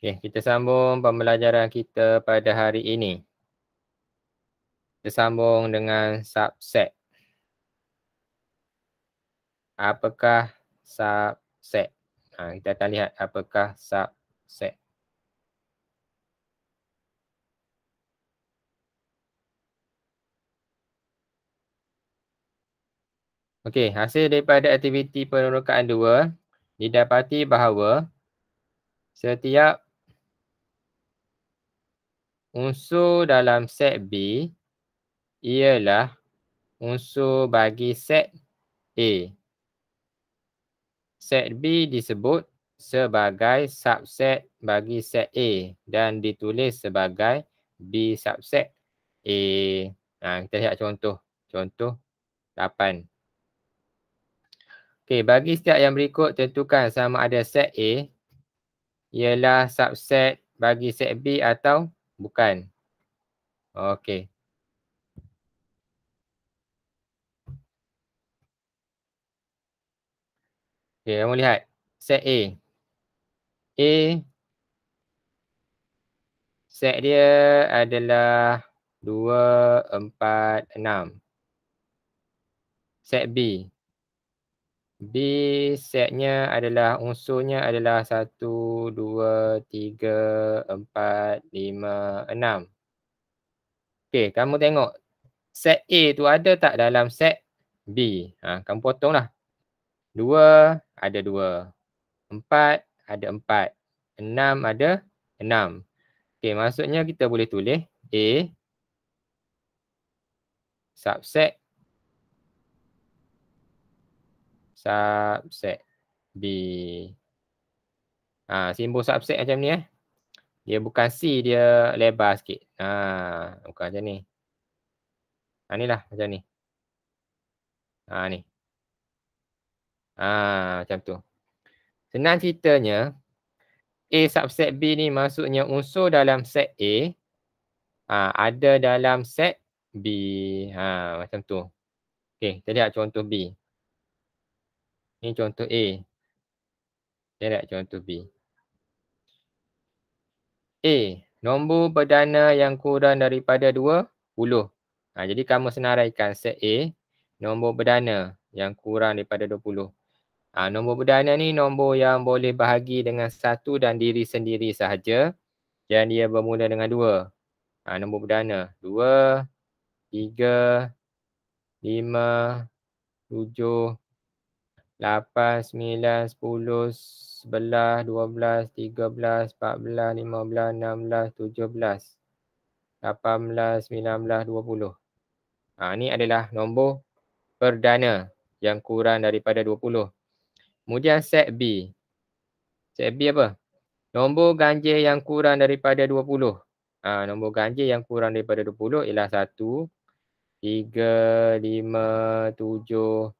Okey, kita sambung pembelajaran kita pada hari ini. Kita sambung dengan subset. Apakah subset? Kita akan lihat apakah subset. Okey, hasil daripada aktiviti penerokaan 2 didapati bahawa setiap unsur dalam set B ialah unsur bagi set A. Set B disebut sebagai subset bagi set A dan ditulis sebagai B subset A. Kita lihat contoh. Contoh 8. Okey, bagi setiap yang berikut tentukan sama ada set A ialah subset bagi set B atau bukan. Okey. Okey, kamu lihat set A. A set dia adalah 2, 4, 6. Set B. B setnya adalah unsurnya adalah 1, 2, 3, 4, 5, 6. Okey, kamu tengok set A tu ada tak dalam set B? Kamu potonglah. 2 ada 2. 4 ada 4. 6 ada 6. Okey, maksudnya kita boleh tulis A subset B. Simbol subset macam ni Dia bukan C, dia lebar sikit. Bukan macam ni. Ni lah macam ni. Ni. Macam tu. Senang ceritanya, A subset B ni maksudnya unsur dalam set A ada dalam set B. Macam tu. Okey, kita lihat contoh B. Ini contoh A. Lihat contoh B. A. Nombor perdana yang kurang daripada 20. Jadi kamu senaraikan set A. Nombor perdana yang kurang daripada 20. Nombor perdana ni nombor yang boleh bahagi dengan 1 dan diri sendiri sahaja. Dan dia bermula dengan 2. Nombor perdana. 2, 3, 5, 7, 8, 9, 10, 11, 12, 13, 14, 15, 16, 17, 18, 19, 20. Ini adalah nombor perdana yang kurang daripada 20. Kemudian set B. Set B apa? Nombor ganjil yang kurang daripada 20. Nombor ganjil yang kurang daripada 20 ialah 1, 3, 5, 7,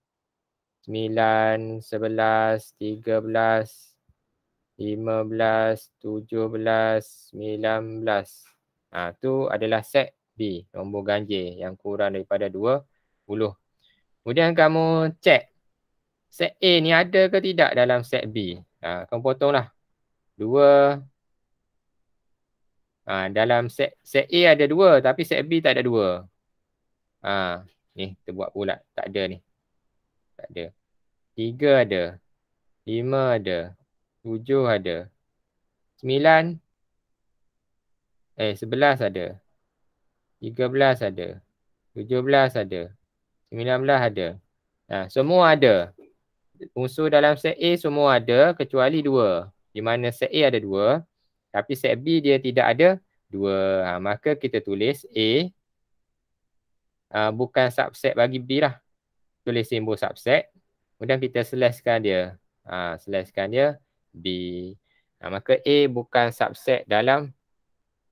9, 11, 13, 15, 17, 19. Tu adalah set B, nombor ganjil yang kurang daripada 20. Kemudian kamu cek set A ni ada ke tidak dalam set B. Kamu potonglah. 2. Dalam set A ada 2 tapi set B tak ada 2. Ni kita buat pula. Tak ada ni. Tak ada. 3 ada. 5 ada. 7 ada. 9. 11 ada. 13 ada. 17 ada. 19 ada. Semua ada. Unsur dalam set A semua ada kecuali 2. Di mana set A ada 2. Tapi set B dia tidak ada 2. Maka kita tulis A bukan subset bagi B lah. Tulis simbol subset, kemudian kita slashkan dia. Slashkan dia B. Maka A bukan subset dalam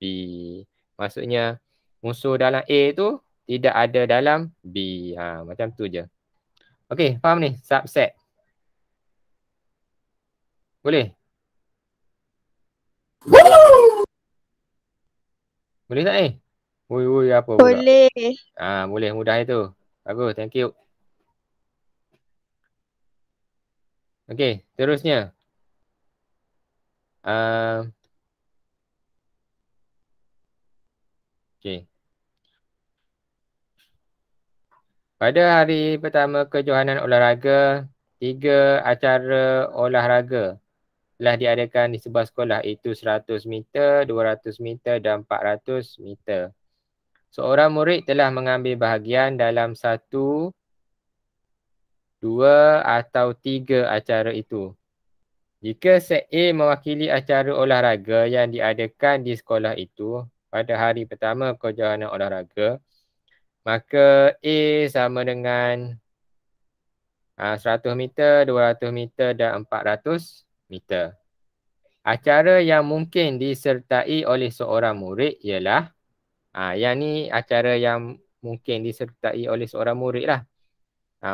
B. Maksudnya unsur dalam A tu tidak ada dalam B. Macam tu je. Okey, faham ni subset? Boleh? Boleh tak ni? Ui apa pula? Boleh. Boleh, mudah itu. Bagus, thank you. Okey, terusnya. Okey. Pada hari pertama kejohanan olahraga, 3 acara olahraga telah diadakan di sebuah sekolah, iaitu 100 meter, 200 meter dan 400 meter. Seorang murid telah mengambil bahagian dalam 1, 2 atau 3 acara itu. Jika set A mewakili acara olahraga yang diadakan di sekolah itu pada hari pertama kejohanan olahraga, maka A sama dengan 100 meter, 200 meter dan 400 meter. Acara yang mungkin disertai oleh seorang murid ialah, yang ni acara yang mungkin disertai oleh seorang murid lah.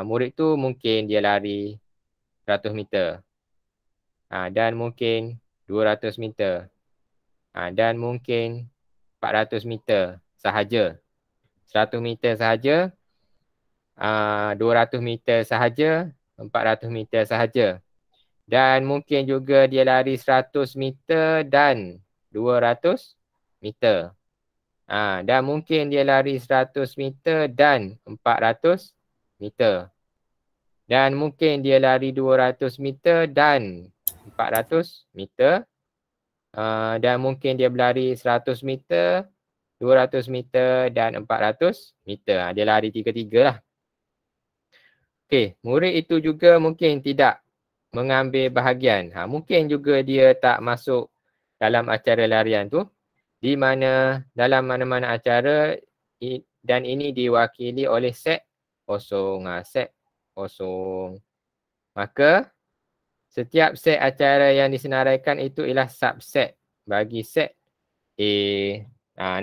Murid tu mungkin dia lari 100 meter. Dan mungkin 200 meter. Dan mungkin 400 meter sahaja. 100 meter sahaja, 200 meter sahaja, 400 meter sahaja. Dan mungkin juga dia lari 100 meter dan 200 meter. Dan mungkin dia lari 100 meter dan 400 meter. Dan mungkin dia lari 200 meter dan 400 meter. Dan mungkin dia berlari 100 meter, 200 meter dan 400 meter. Dia lari tiga-tiga lah. Okey, murid itu juga mungkin tidak mengambil bahagian. Mungkin juga dia tak masuk dalam acara larian tu, di mana dalam mana-mana acara, dan ini diwakili oleh set kosong. Set kosong. Maka setiap set acara yang disenaraikan itu ialah subset bagi set A.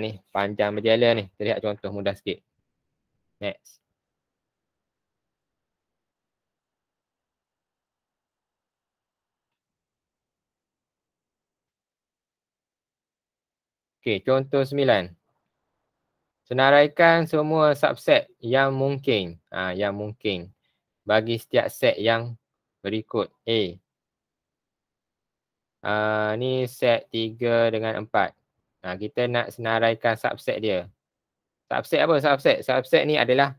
Ni panjang berjala ni. Kita lihat contoh mudah sikit. Next. Okey, contoh 9. Senaraikan semua subset yang mungkin, bagi setiap set yang berikut A. Ni set 3 dengan 4. Kita nak senaraikan subset dia. Subset apa? Subset ni adalah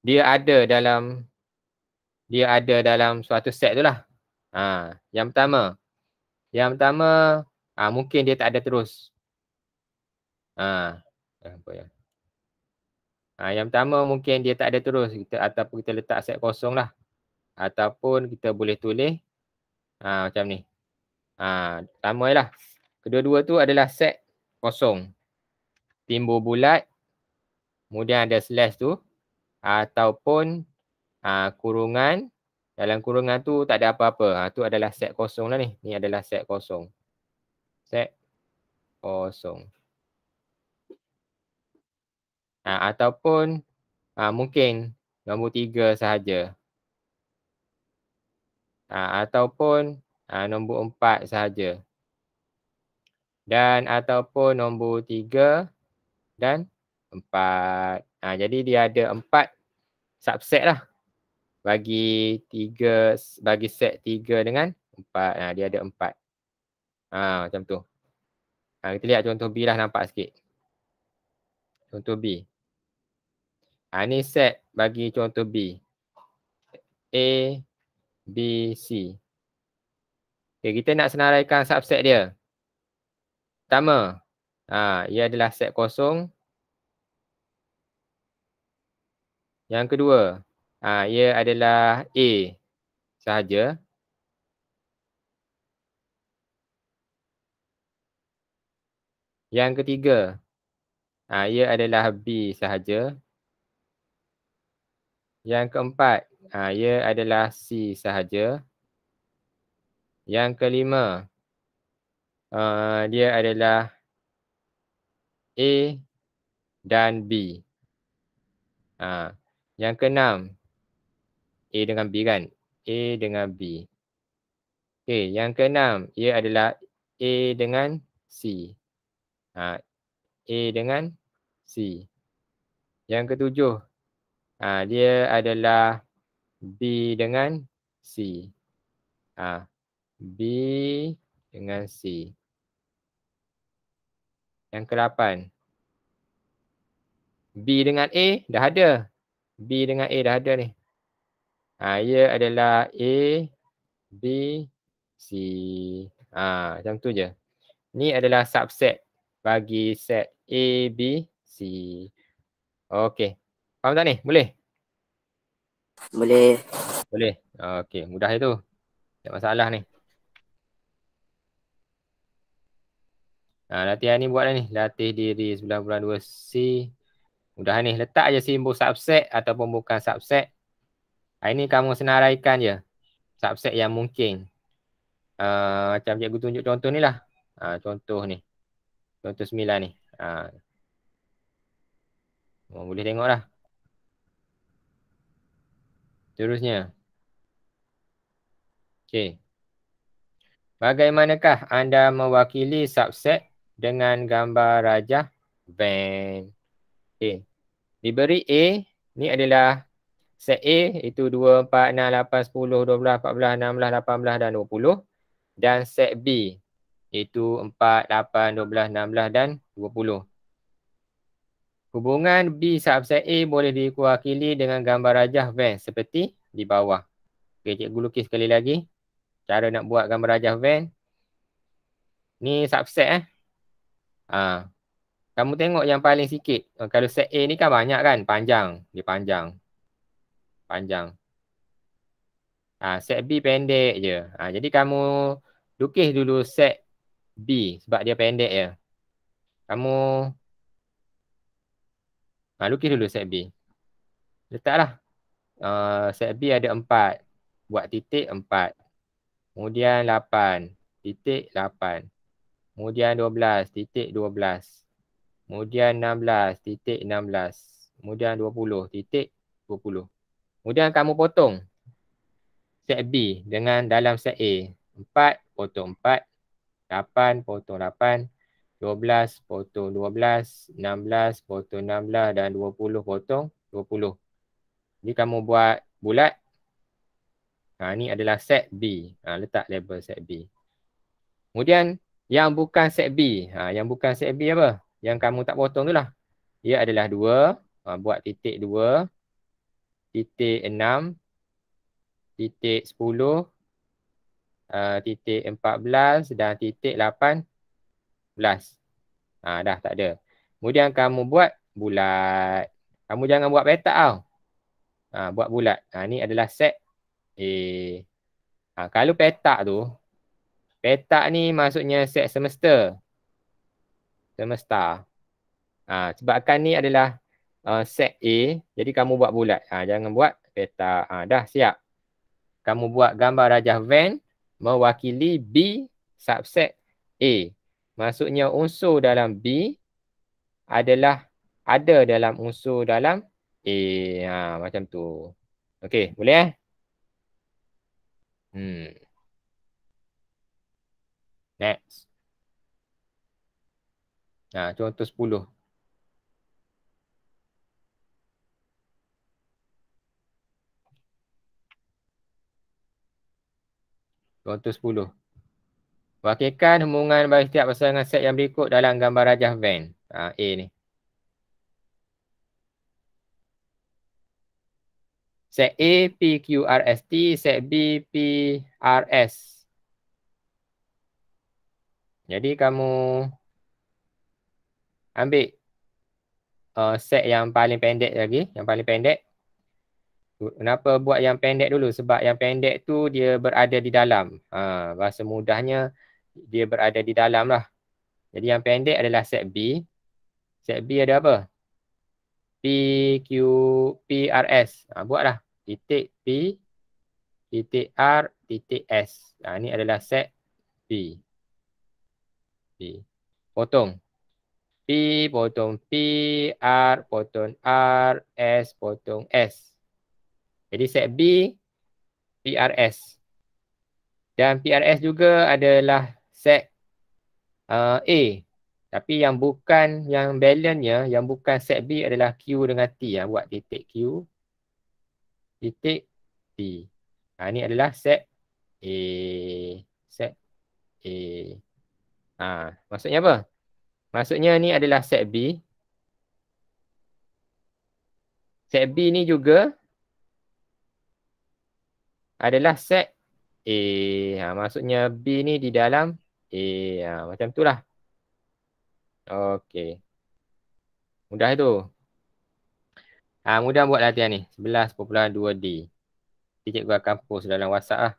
dia ada dalam suatu set tu lah. Yang pertama mungkin dia tak ada terus. Yang pertama mungkin dia tak ada terus. Ataupun kita letak set kosong lah. Ataupun kita boleh tulis macam ni. Sama je lah. Kedua-dua tu adalah set kosong. Timbul bulat. Kemudian ada slash tu. Ataupun kurungan. Dalam kurungan tu tak ada apa-apa. Tu adalah set kosong lah ni. Ni adalah set kosong. Set kosong. Ataupun mungkin nombor 3 sahaja. Ataupun nombor 4 sahaja. Dan ataupun nombor 3 dan 4. Jadi dia ada 4 subset lah. Bagi set 3 dengan 4. Dia ada 4. Macam tu. Kita lihat contoh B lah, nampak sikit. Contoh B. Ni set bagi contoh B. A, B, C. Okay, kita nak senaraikan subset dia. Pertama, ia adalah set kosong. Yang kedua, ia adalah A sahaja. Yang ketiga, ia adalah B sahaja. Yang keempat, ia adalah C sahaja. Yang kelima, dia adalah A dan B. Yang keenam, A dengan B kan? A dengan B. Okay, yang keenam, ia adalah A dengan C. A dengan C. Yang ketujuh, dia adalah B dengan C. B dengan C. Yang ke-8. B dengan A dah ada. B dengan A dah ada ni. Ha, ia adalah A, B, C. Ha, macam tu je. Ni adalah subset bagi set A, B, C. Okey. Faham tak ni? Boleh? Boleh. Boleh. Okey, mudah itu. Tak masalah ni. Ha, latihan ni buat dah ni. Latih diri sebelah bulan 2C. Mudah ni. Letak je simbol subset ataupun bukan subset. Ini kamu senaraikan je. Subset yang mungkin. Macam cikgu tunjuk contoh ni lah. Contoh ni. Contoh 9 ni. Oh, boleh tengok lah. Terusnya. Okey. Bagaimanakah anda mewakili subset dengan gambar rajah band? Okey. Diberi A, ni adalah set A itu 2, 4, 6, 8, 10, 12, 14, 16, 18 dan 20. Dan set B itu 4, 8, 12, 16 dan 20. Hubungan B subset A boleh diwakili dengan gambar rajah van seperti di bawah. Okey, cikgu lukis sekali lagi cara nak buat gambar rajah van. Ni subset Ha. Kamu tengok yang paling sikit. Kalau set A ni kan banyak kan, panjang, dia panjang. Panjang. Ha, set B pendek je. Ha, jadi kamu lukis dulu set B sebab dia pendek je. Kamu lukis dulu set B. Letaklah. Set B ada 4. Buat titik 4. Kemudian 8. Titik 8. Kemudian 12. Titik 12. Kemudian 16. Titik 16. Kemudian 20. Titik 20. Kemudian kamu potong set B dengan dalam set A. 4 potong 4. 8 potong 8. 12 potong 12, 16 potong 16 dan 20 potong 20. Jadi kamu buat bulat. Ha, ni adalah set B. Ha, letak label set B. Kemudian yang bukan set B. Ha, yang bukan set B apa? Yang kamu tak potong tu lah. Ia adalah 2. Ha, buat titik 2. Titik 6. Titik 10. Titik 14 dan titik 8. Belas. Ha, dah tak ada. Kemudian kamu buat bulat. Kamu jangan buat petak tau. Ha, buat bulat. Ha, ni adalah set A. Ha, kalau petak tu, petak ni maksudnya set semester. Semesta. Ha, sebabkan ni adalah set A. Jadi kamu buat bulat. Ha, jangan buat petak. Ha, dah siap. Kamu buat gambar rajah van mewakili B subset A. Maksudnya unsur dalam B adalah ada dalam unsur dalam A. Ha, macam tu. Okey, boleh Next. Ha, contoh 10. Contoh 10. Wakilkan hubungan bagi setiap pasangan set yang berikut dalam gambar rajah van. Ha, A ni. Set A, P, Q, R, S, T. Set B, P, R, S. Jadi kamu ambil set yang paling pendek lagi. Yang paling pendek. Kenapa buat yang pendek dulu? Sebab yang pendek tu dia berada di dalam. Ha, bahasa mudahnya, dia berada di dalam lah. Jadi yang pendek adalah set B. Set B ada apa? P, Q, P, R, S. Ha, buatlah. Titik P, titik R, titik S. Ha, ni adalah set B. B. Potong. P, potong P, R, potong R, S, potong S. Jadi set B, P, R, S. Dan PRS juga adalah set A. Tapi yang bukan, yang balance-nya, yang bukan set B adalah Q dengan T. Ha, buat titik Q, titik T. Ha, ini adalah set A. Set A. Ha, maksudnya apa? Maksudnya ni adalah set B. Set B ni juga adalah set A. Ha, maksudnya B ni di dalam A. Ha, macam tu lah. Okey. Mudah tu. Ha, mudah buat latihan ni. 11.2D. Sikit gua akan post dalam WhatsApp lah.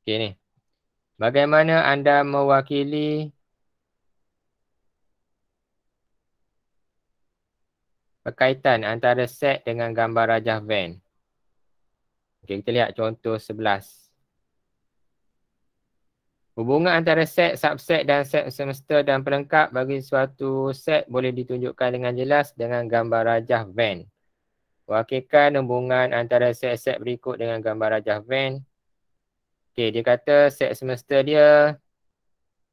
Okey ni. Bagaimana anda mewakili perkaitan antara set dengan gambar rajah Venn? Okey, kita lihat contoh 11. Hubungan antara set, subset dan set semesta dan pelengkap bagi suatu set boleh ditunjukkan dengan jelas dengan gambar rajah Venn. Wakilkan hubungan antara set-set berikut dengan gambar rajah Venn. Okey, dia kata set semesta dia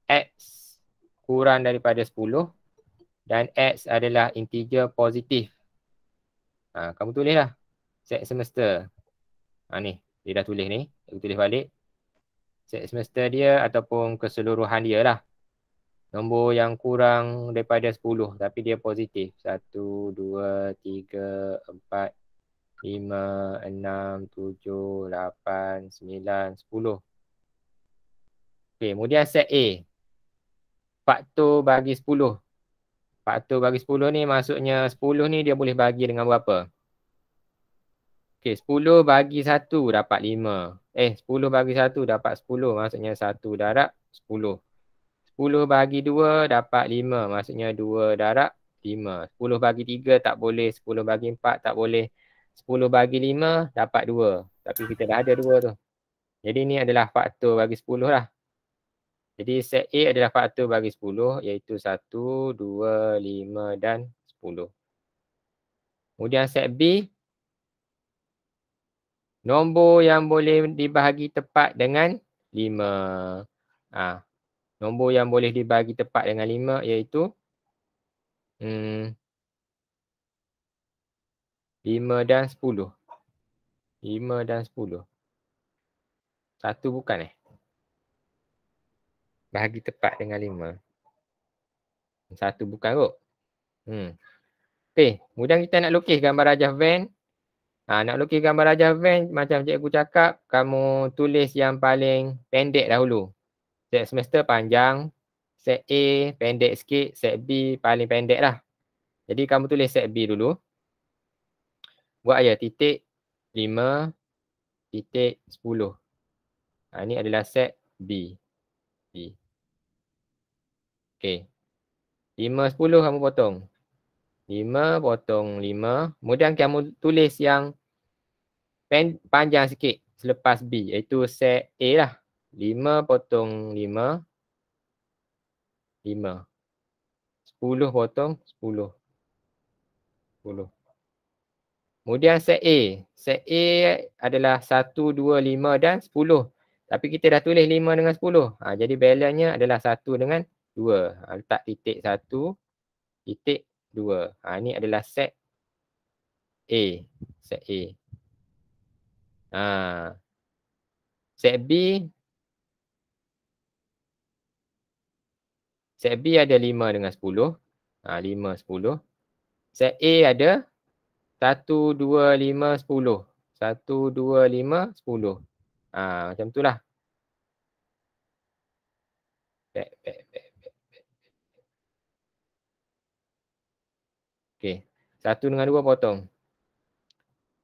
X kurang daripada 10 dan X adalah integer positif. Ha, kamu tulislah set semesta. Ha, ni, dia dah tulis ni. Aku tulis balik. Set semesta dia ataupun keseluruhan dia lah. Nombor yang kurang daripada 10 tapi dia positif. 1, 2, 3, 4. 5, 6, 7, 8, 9, 10. Okey, kemudian set A. Faktor bagi 10. Faktor bagi 10 ni maksudnya 10 ni dia boleh bagi dengan berapa? Okey, 10 bagi 1 dapat 5. 10 bagi 1 dapat 10. Maksudnya 1 darab 10. 10 bagi 2 dapat 5. Maksudnya 2 darab 5. 10 bagi 3 tak boleh. 10 bagi 4 tak boleh. 10 bagi 5 dapat 2. Tapi kita dah ada 2 tu. Jadi ni adalah faktor bagi 10 lah. Jadi set A adalah faktor bagi 10 iaitu 1, 2, 5 dan 10. Kemudian set B. Nombor yang boleh dibahagi tepat dengan 5. Ha. Nombor yang boleh dibahagi tepat dengan 5 iaitu 5 dan 10. 5 dan 10. Satu bukan Bahagi tepat dengan 5. Satu bukan kot. Okey, kemudian kita nak lukis gambar rajah Venn. Ha, nak lukis gambar rajah Venn macam cikgu cakap, kamu tulis yang paling pendek dahulu. Set semester panjang, set A pendek sikit, set B paling pendek lah. Jadi kamu tulis set B dulu. Buat aja titik 5, titik 10. Ha, ini adalah set B. Okey. 5, 10 kamu potong. 5 potong 5. Kemudian kamu tulis yang panjang sikit selepas B. Iaitu set A lah. 5 potong 5. 5. 10 potong 10. 10. Kemudian set A. Set A adalah 1, 2, 5 dan 10. Tapi kita dah tulis 5 dengan 10. Ha, jadi balance-nya adalah 1 dengan 2. Ha, letak titik 1, titik 2. Ha, ini adalah set A. Set A. Ha. Set B. Set B ada 5 dengan 10. Ha, 5, 10. Set A ada 1, 2, 5, 10. 1, 2, 5, 10. Ha, macam tu lah. Okey. 1 dengan 2 potong.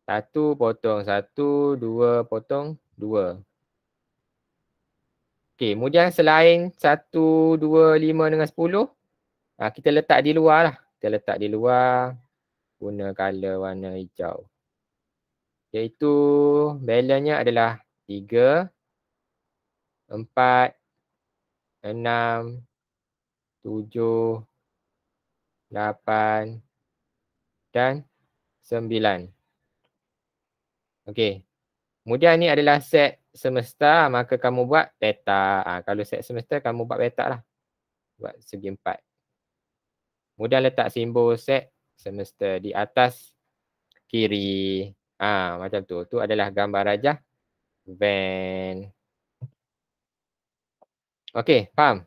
1 potong 1, 2 potong 2. Okey, kemudian selain 1, 2, 5 dengan 10, kita letak di luar lah. Kita letak di luar. Guna color warna hijau. Iaitu balance-nya adalah 3, 4, 6, 7, 8 dan 9. Okey. Kemudian ni adalah set semesta, maka kamu buat petak. Ha, kalau set semesta kamu buat petak lah. Buat segi 4. Kemudian letak simbol set semester di atas kiri. Ha, macam tu. Tu adalah gambar rajah van. Okey, faham?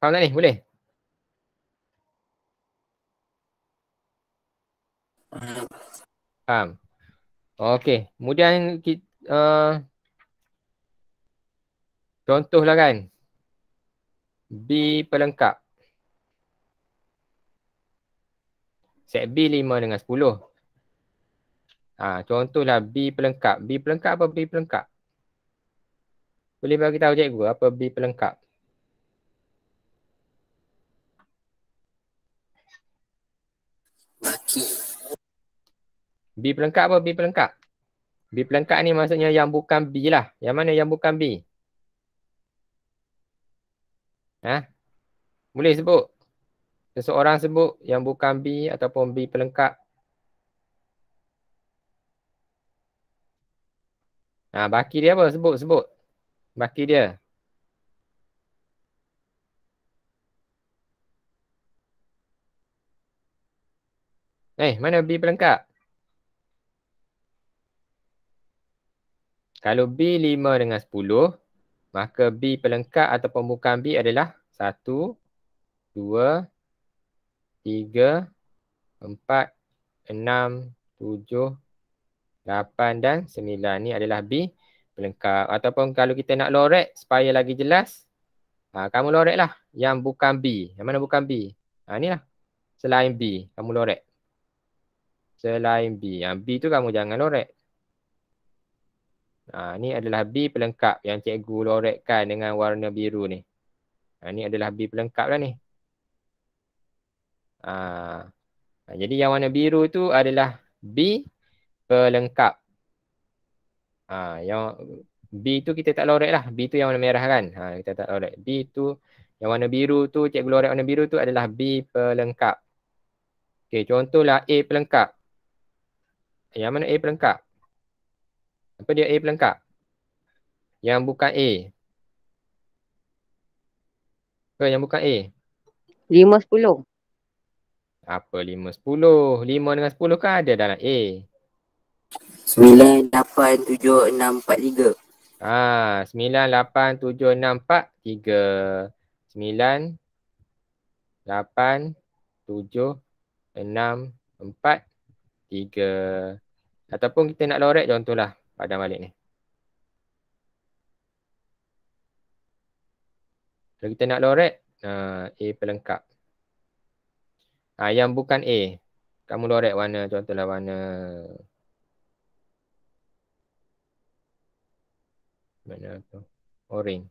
Faham tak ni? Boleh? Faham. Okey, kemudian kita contohlah kan, B pelengkap. Set B 5 dengan 10. Contohlah B pelengkap. B pelengkap apa B pelengkap? Boleh bagi tahu cikgu apa B pelengkap? Baki. B pelengkap apa B pelengkap? B pelengkap ni maksudnya yang bukan B lah. Yang mana yang bukan B? Boleh sebut? Seseorang sebut yang bukan B ataupun B pelengkap. Baki dia apa? Sebut. Baki dia. Mana B pelengkap? Kalau B 5 dengan 10, maka B pelengkap ataupun bukan B adalah 1, 2, 3, 4, 6, 7, 8 dan 9. Ni adalah B pelengkap. Ataupun kalau kita nak lorek supaya lagi jelas, kamu lorek lah yang bukan B. Yang mana bukan B? Ni lah. Selain B, kamu lorek. Selain B. Yang B tu kamu jangan lorek. Ni adalah B pelengkap yang cikgu lorekkan dengan warna biru ni. Ni adalah B pelengkap lah ni. Jadi yang warna biru tu adalah B pelengkap. Yang B tu kita tak lorek lah. B tu yang warna merah kan. Kita tak lorek. B tu yang warna biru tu, cikgu lorek warna biru tu adalah B pelengkap. Okey, contohlah A pelengkap. Yang mana A pelengkap? Apa dia A pelengkap? Yang bukan A. Apa yang bukan A? 5, 10. Apa 5, 10? 5 dengan 10 kan ada dalam A. 9, 8, 7, 6, 4, 3. 9, 8, 7, 6, 4, 3. 9, 8, 7, 6, 4, 3. Ataupun kita nak lorek contohlah pada balik ni. Kalau kita nak lorek, A pelengkap. Yang bukan A, kamu lorek warna, contohlah warna tu? Orange.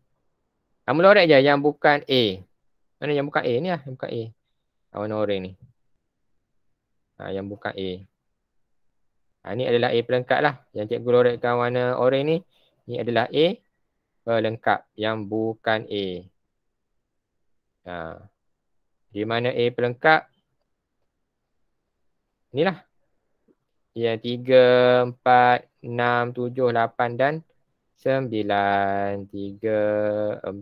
Kamu lorek je yang bukan A. Mana yang bukan A ni lah, yang bukan A. Warna orange ni. Yang bukan A. Ni adalah A pelengkap lah. Yang cikgu lorekkan warna orange ni, ni adalah A pelengkap yang bukan A. Di mana A pelengkap? Inilah yang 3, 4, 6, 7, 8 dan 9. 3, 4, 6, 7,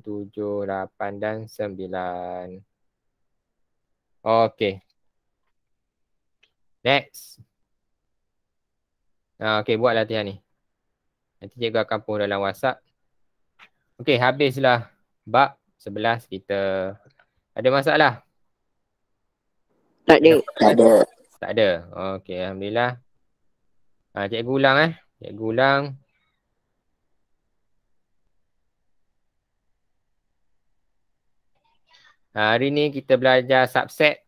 8 dan 9. Okey. Next. Okey, buat latihan ni. Nanti cikgu akan post dalam WhatsApp. Okey, habislah bab 11 kita. Ada masalah? Tak ada. Okey, alhamdulillah. Cikgu ulang Cikgu ulang. Hari ni kita belajar subset.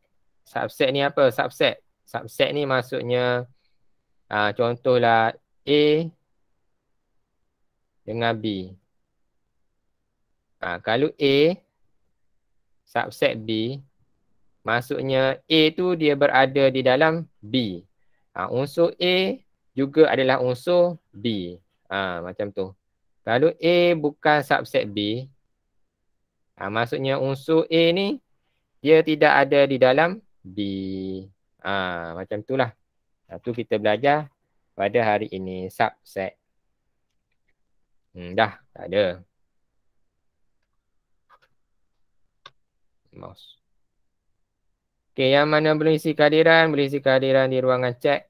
Subset ni apa? Subset. Subset ni maksudnya contohlah A dengan B. Kalau A subset B, maksudnya A tu dia berada di dalam B. Unsur A juga adalah unsur B. Macam tu. Kalau A bukan subset B, maksudnya unsur A ni dia tidak ada di dalam B. Macam tu lah. Tu kita belajar pada hari ini. Subset. Dah tak ada. Mouse. Okey, yang mana belum isi kehadiran, boleh isi kehadiran di ruangan chat.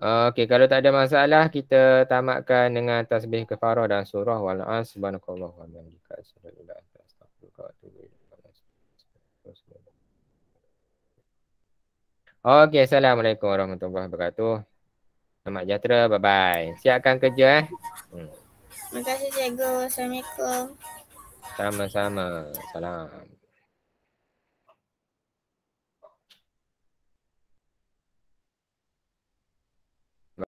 Okey, kalau tak ada masalah kita tamatkan dengan tasbih kafarah dan surah wal asr. Subhanakallah wa bihamdika asyhadu an la ilaha illa anta astaghfiruka wa atubu ilaik. Okey, assalamualaikum warahmatullahi wabarakatuh. Selamat sejahtera, bye-bye. Siapkan kerja Terima kasih cikgu. Assalamualaikum. Sama-sama. Salam.